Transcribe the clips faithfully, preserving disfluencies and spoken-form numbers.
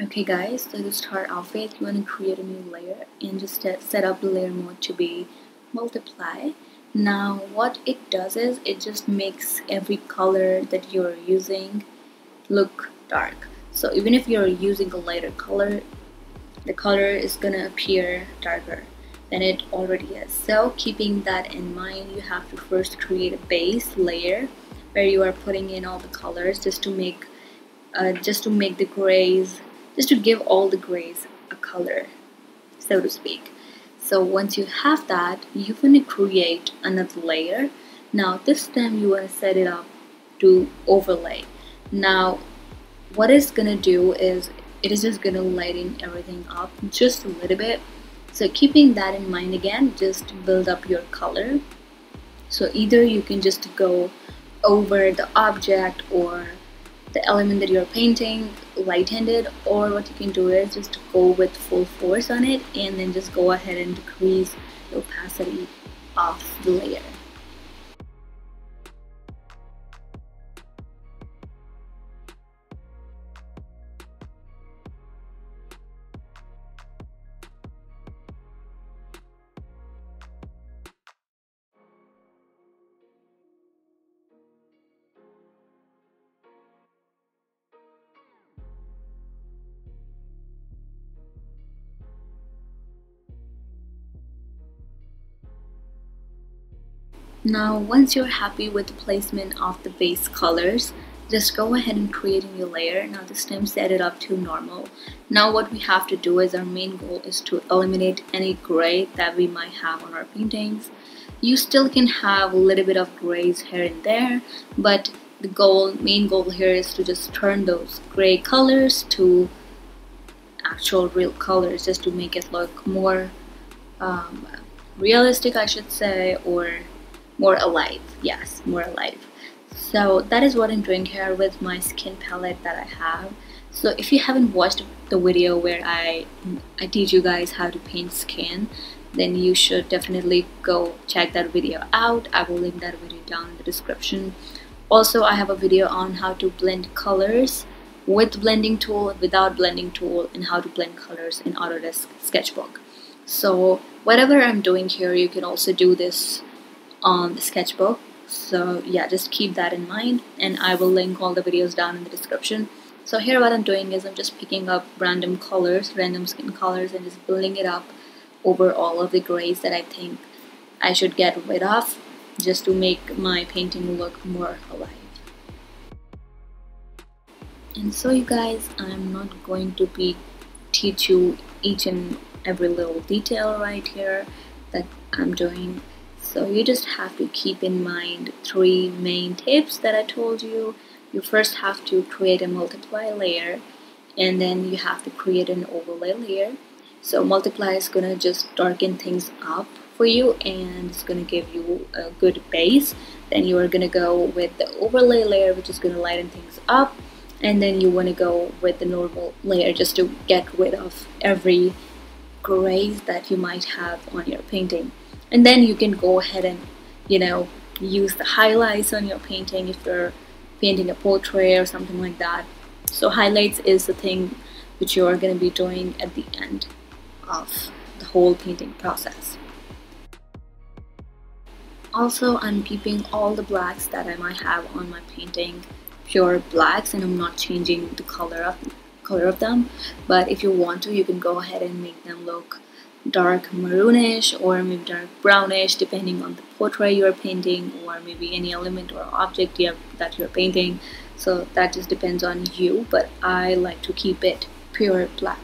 Okay guys, so to start off with, you want to create a new layer and just set up the layer mode to be multiply. Now what it does is it just makes every color that you're using look dark. So even if you're using a lighter color, the color is gonna appear darker than it already is. So keeping that in mind, you have to first create a base layer where you are putting in all the colors just to make uh, just to make the grays, just to give all the grays a color, so to speak. So once you have that, you're going to create another layer. Now this time you want to set it up to overlay. Now what it's going to do is it is just going to lighten everything up just a little bit. So keeping that in mind again, just build up your color. So either you can just go over the object or the element that you're painting light-handed, or what you can do is just go with full force on it and then just go ahead and decrease the opacity of the layer. Now once you're happy with the placement of the base colors, just go ahead and create a new layer. Now this time set it up to normal. Now what we have to do is, our main goal is to eliminate any gray that we might have on our paintings. You still can have a little bit of grays here and there, but the goal, main goal here is to just turn those gray colors to actual real colors, just to make it look more um, realistic, I should say, or more alive. Yes, more alive. So that is what I'm doing here with my skin palette that I have. So if you haven't watched the video where I, I teach you guys how to paint skin, then you should definitely go check that video out. I will link that video down in the description. Also, I have a video on how to blend colors with blending tool, without blending tool, and how to blend colors in Autodesk Sketchbook. So whatever I'm doing here, you can also do this on the sketchbook. So yeah, just keep that in mind, and I will link all the videos down in the description. So here what I'm doing is I'm just picking up random colors, random skin colors, and just building it up over all of the grays that I think I should get rid of, just to make my painting look more alive. And so you guys, I'm not going to be teach you each and every little detail right here that I'm doing. So you just have to keep in mind three main tips that I told you. You first have to create a multiply layer, and then you have to create an overlay layer. So multiply is going to just darken things up for you, and it's going to give you a good base. Then you are going to go with the overlay layer, which is going to lighten things up. And then you want to go with the normal layer, just to get rid of every grays that you might have on your painting. And then you can go ahead and, you know, use the highlights on your painting if you're painting a portrait or something like that. So highlights is the thing which you are going to be doing at the end of the whole painting process. Also, I'm keeping all the blacks that I might have on my painting pure blacks, and I'm not changing the color of color of them. But if you want to, you can go ahead and make them look dark maroonish, or maybe dark brownish, depending on the portrait you're painting, or maybe any element or object you have, that you're painting. So that just depends on you, but I like to keep it pure black.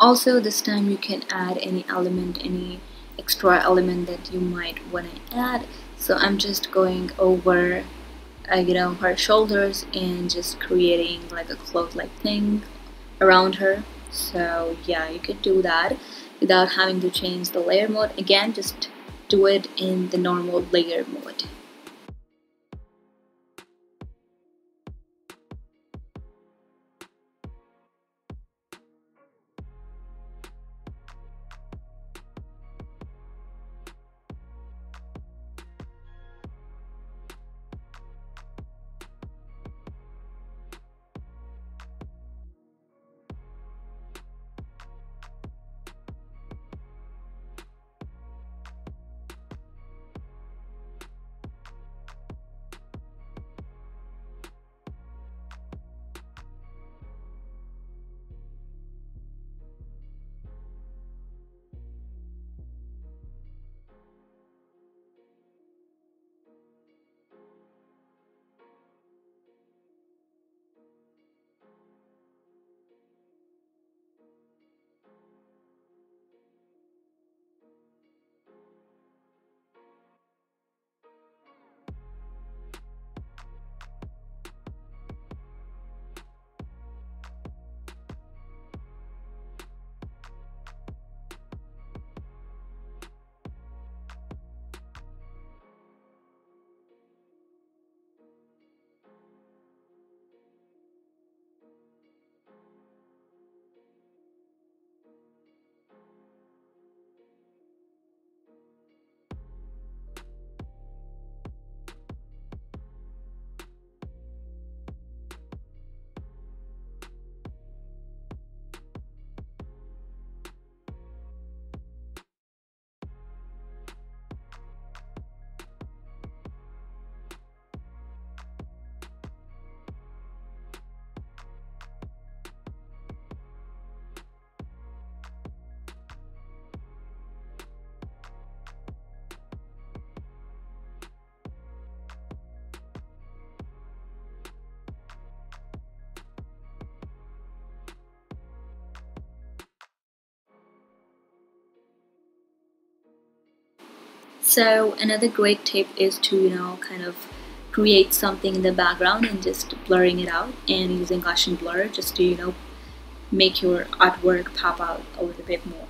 Also, this time you can add any element, any extra element that you might want to add. So I'm just going over uh, you know, her shoulders and just creating like a cloth-like thing around her. So yeah, you could do that without having to change the layer mode. Again, just do it in the normal layer mode. So another great tip is to, you know, kind of create something in the background and just blurring it out and using Gaussian blur just to, you know, make your artwork pop out a little bit more.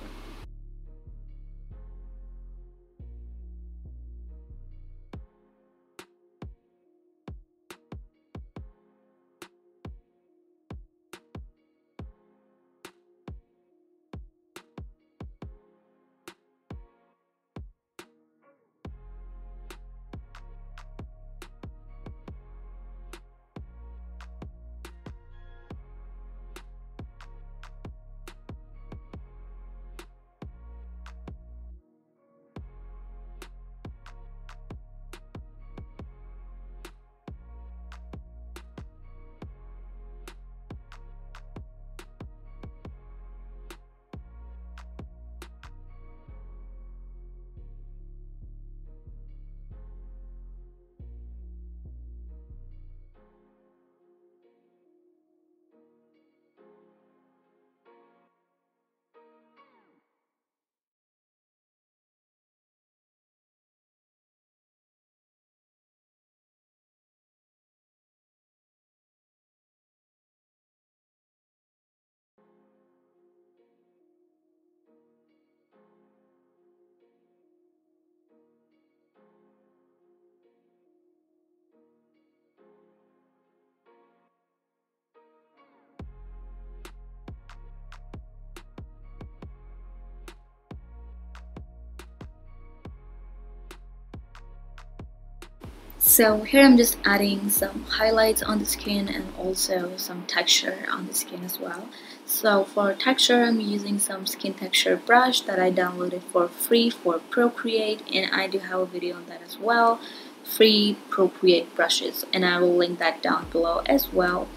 So here I'm just adding some highlights on the skin and also some texture on the skin as well. So for texture, I'm using some skin texture brush that I downloaded for free for Procreate, and I do have a video on that as well, free Procreate brushes, and I will link that down below as well.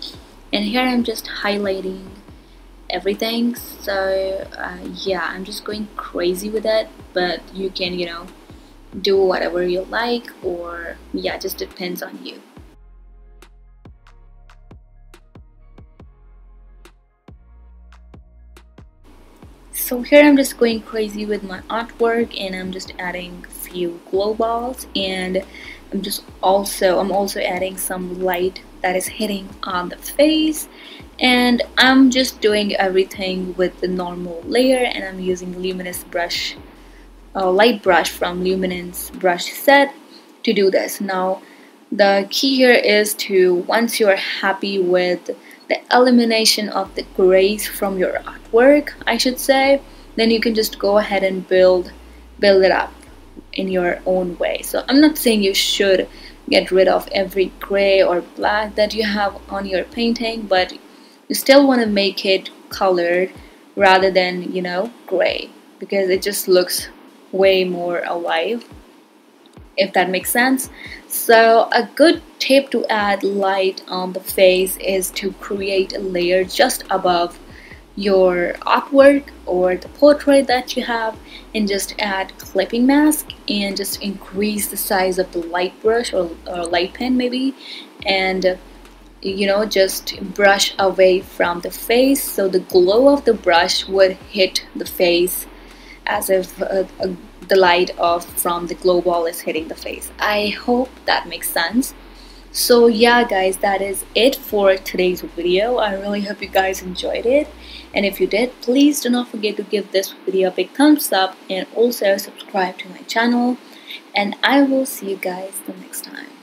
And here I'm just highlighting everything. So uh, yeah, I'm just going crazy with it, but you can, you know, do whatever you like, or yeah, just depends on you. So here I'm just going crazy with my artwork, and I'm just adding few glow balls, and I'm just also I'm also adding some light that is hitting on the face, and I'm just doing everything with the normal layer, and I'm using luminous brush, uh, light brush from luminance brush set to do this. Now the key here is to, once you're happy with the elimination of the grays from your artwork, I should say, then you can just go ahead and build build it up in your own way. So I'm not saying you should get rid of every gray or black that you have on your painting, but you still want to make it colored rather than, you know, gray, because it just looks way more alive, if that makes sense. So a good tip to add light on the face is to create a layer just above your artwork or the portrait that you have, and just add clipping mask and just increase the size of the light brush or, or light pen maybe, and you know, just brush away from the face so the glow of the brush would hit the face as if a, a the light off from the glow ball is hitting the face. I hope that makes sense. So yeah guys, that is it for today's video. I really hope you guys enjoyed it, and if you did, please do not forget to give this video a big thumbs up and also subscribe to my channel, and I will see you guys the next time.